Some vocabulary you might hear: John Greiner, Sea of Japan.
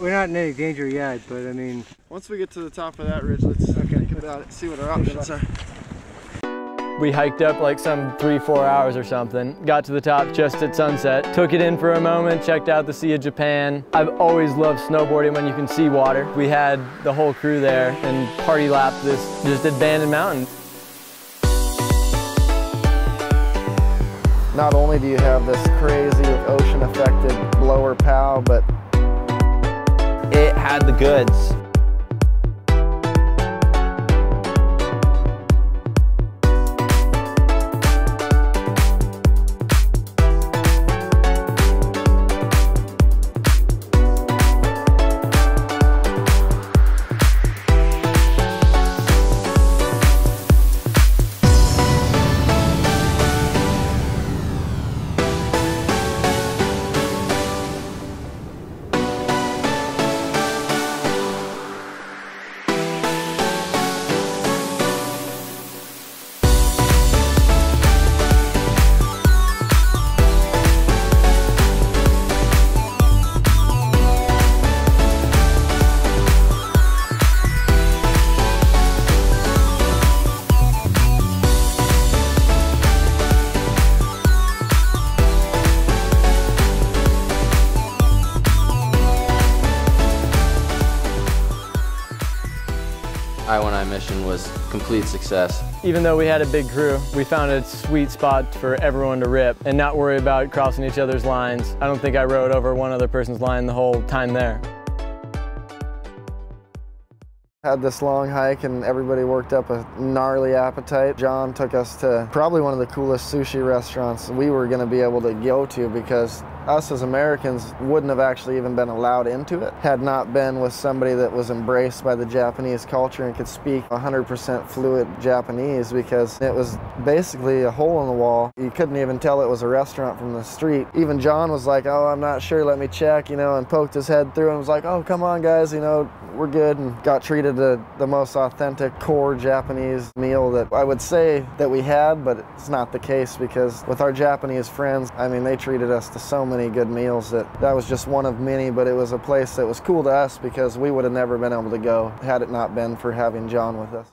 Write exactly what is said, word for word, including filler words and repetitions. We're not in any danger yet, but I mean... Once we get to the top of that ridge, let's okay. think about it, see what our options are. We hiked up like some three, four hours or something, got to the top just at sunset, took it in for a moment, checked out the Sea of Japan. I've always loved snowboarding when you can see water. We had the whole crew there and party lapped this just abandoned mountain. Not only do you have this crazy ocean-affected blower pow, but it had the goods. I one I mission was complete success. Even though we had a big crew, we found a sweet spot for everyone to rip and not worry about crossing each other's lines. I don't think I rode over one other person's line the whole time there. Had this long hike and everybody worked up a gnarly appetite. John took us to probably one of the coolest sushi restaurants we were going to be able to go to, because us as Americans wouldn't have actually even been allowed into it had not been with somebody that was embraced by the Japanese culture and could speak one hundred percent fluent Japanese, because it was basically a hole in the wall. You couldn't even tell it was a restaurant from the street. Even John was like, oh, I'm not sure, let me check, you know, and poked his head through and was like, oh, come on guys, you know, we're good, and got treated to the most authentic core Japanese meal that I would say that we had, but it's not the case, because with our Japanese friends, I mean, they treated us to so much many good meals that that was just one of many, but it was a place that was cool to us because we would have never been able to go had it not been for having John with us.